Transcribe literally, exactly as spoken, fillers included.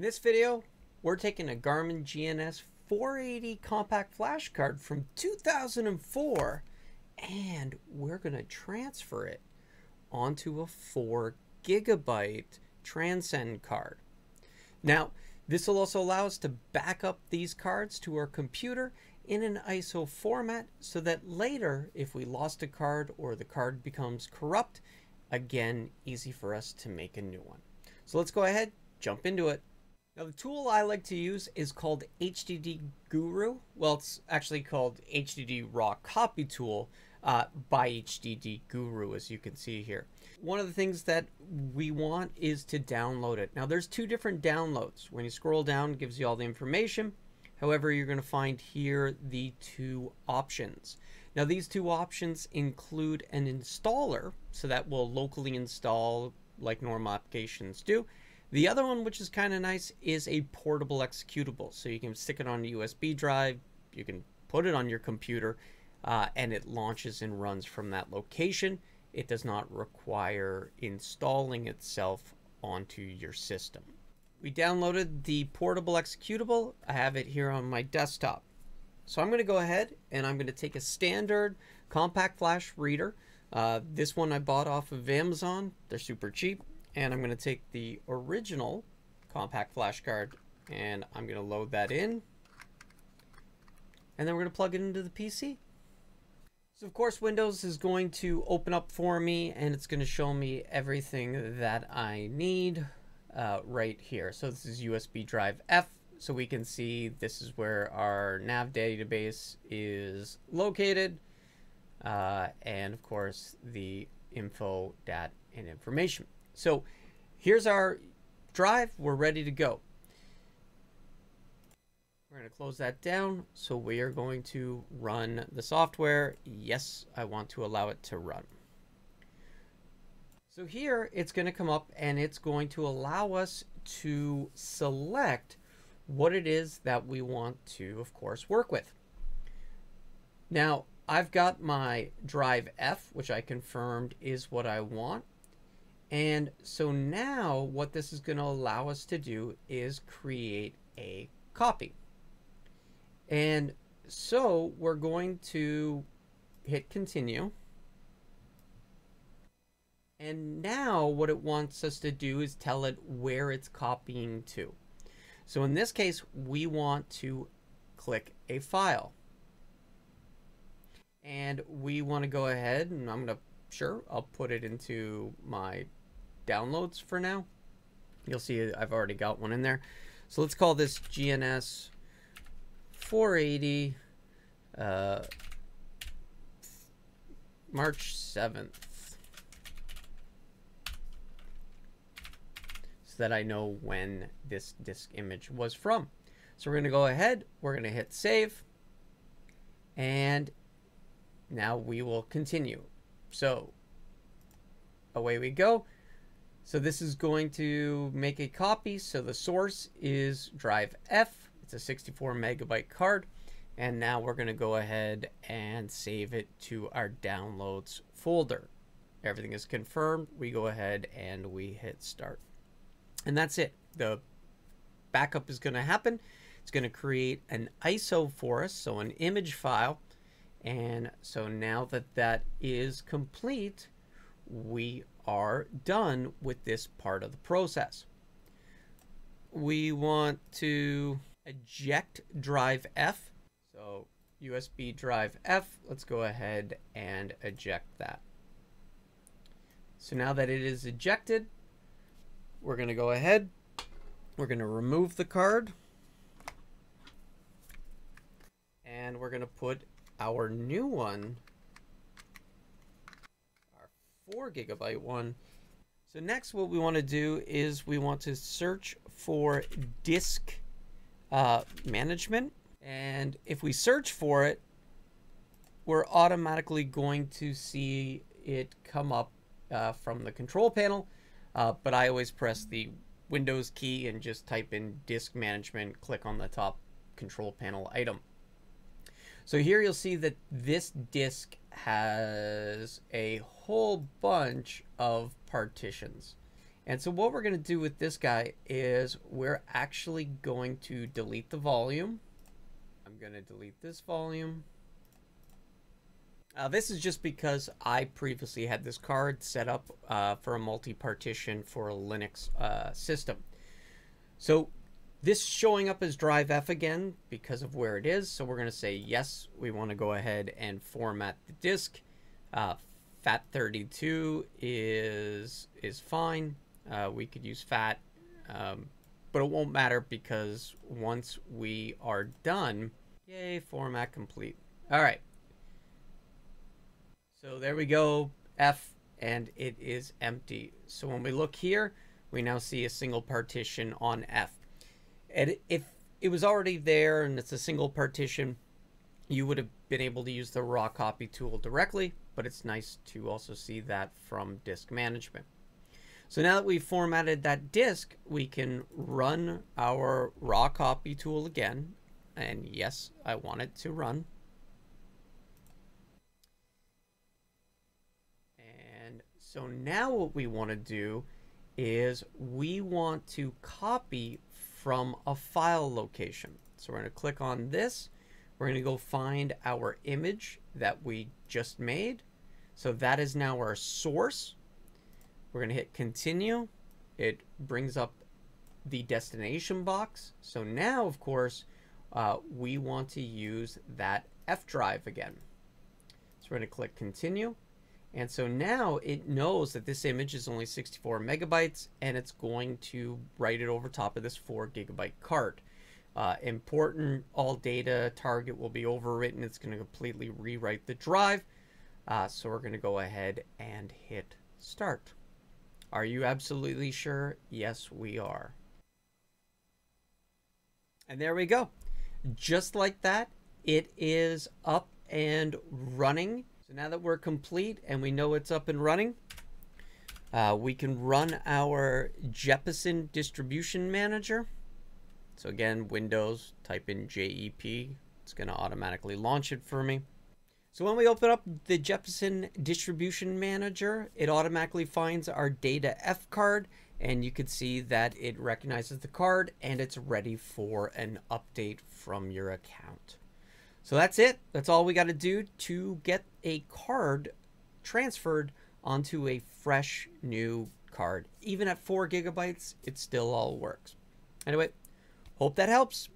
In this video, we're taking a Garmin G N S four eighty compact flash card from two thousand four and we're going to transfer it onto a four gigabyte Transcend card. Now, this will also allow us to back up these cards to our computer in an I S O format so that later, if we lost a card or the card becomes corrupt, again, easy for us to make a new one. So let's go ahead, jump into it. Now, the tool I like to use is called H D D Guru. Well, it's actually called H D D Raw Copy Tool uh, by H D D Guru, as you can see here. One of the things that we want is to download it. Now, there's two different downloads. When you scroll down, it gives you all the information. However, you're going to find here the two options. Now, these two options include an installer, so that will locally install like normal applications do. The other one, which is kind of nice, is a portable executable. So you can stick it on a U S B drive, you can put it on your computer, uh, and it launches and runs from that location. It does not require installing itself onto your system. We downloaded the portable executable. I have it here on my desktop. So I'm going to go ahead and I'm going to take a standard compact flash reader. Uh, this one I bought off of Amazon. They're super cheap. And I'm going to take the original compact flash card and I'm going to load that in. And then we're going to plug it into the P C. So of course Windows is going to open up for me and it's going to show me everything that I need uh, right here. So this is U S B drive F. So we can see this is where our nav database is located. Uh, and of course the info, dat, and information. So here's our drive. We're ready to go. We're going to close that down. So we are going to run the software. Yes, I want to allow it to run. So here it's going to come up and it's going to allow us to select what it is that we want to, of course, work with. Now, I've got my drive F, which I confirmed is what I want. And so now what this is going to allow us to do is create a copy. And so we're going to hit continue. And now what it wants us to do is tell it where it's copying to. So in this case, we want to click a file. And we want to go ahead and I'm going to, sure, I'll put it into my downloads for now. You'll see I've already got one in there. So let's call this G N S four eighty uh, March seventh so that I know when this disk image was from. So we're going to go ahead, we're going to hit save, and now we will continue. So away we go. So this is going to make a copy. So the source is drive F. It's a sixty-four megabyte card. And now we're going to go ahead and save it to our downloads folder. Everything is confirmed. We go ahead and we hit start. And that's it. The backup is going to happen. It's going to create an I S O for us, so an image file. And so now that that is complete, we are done with this part of the process. We want to eject drive F. So U S B drive F, let's go ahead and eject that. So now that it is ejected, we're going to go ahead. We're going to remove the card. And we're going to put our new one, our four gigabyte one. So next what we want to do is we want to search for disk uh, management. And if we search for it, we're automatically going to see it come up uh, from the control panel. Uh, but I always press the Windows key and just type in disk management, click on the top control panel item. So here you'll see that this disk has a whole bunch of partitions. And so what we're going to do with this guy is we're actually going to delete the volume. I'm going to delete this volume. Uh, this is just because I previously had this card set up uh, for a multi-partition for a Linux uh, system. So this showing up as drive F again because of where it is. So we're going to say, yes, we want to go ahead and format the disk. Uh, F A T thirty-two is, is fine. Uh, we could use F A T, um, but it won't matter because once we are done, yay, format complete. All right. So there we go, F, and it is empty. So when we look here, we now see a single partition on F. And if it was already there and it's a single partition, you would have been able to use the raw copy tool directly, but it's nice to also see that from disk management. So now that we've formatted that disk, we can run our raw copy tool again. And yes, I want it to run. So now what we want to do is we want to copy from a file location. So we're going to click on this. We're going to go find our image that we just made. So that is now our source. We're going to hit continue. It brings up the destination box. So now, of course, uh, we want to use that F drive again. So we're going to click continue. And so now it knows that this image is only sixty-four megabytes and it's going to write it over top of this four gigabyte card. Uh, important, all data target will be overwritten. It's going to completely rewrite the drive. Uh, so we're going to go ahead and hit start. Are you absolutely sure? Yes, we are. And there we go. Just like that, it is up and running. So now that we're complete and we know it's up and running, uh, we can run our Jeppesen distribution manager. So again, Windows, type in J E P. It's going to automatically launch it for me. So when we open up the Jeppesen distribution manager, it automatically finds our data F card, and you can see that it recognizes the card and it's ready for an update from your account. So that's it. That's all we got to do to get a card transferred onto a fresh new card. Even at four gigabytes, it still all works. Anyway, hope that helps.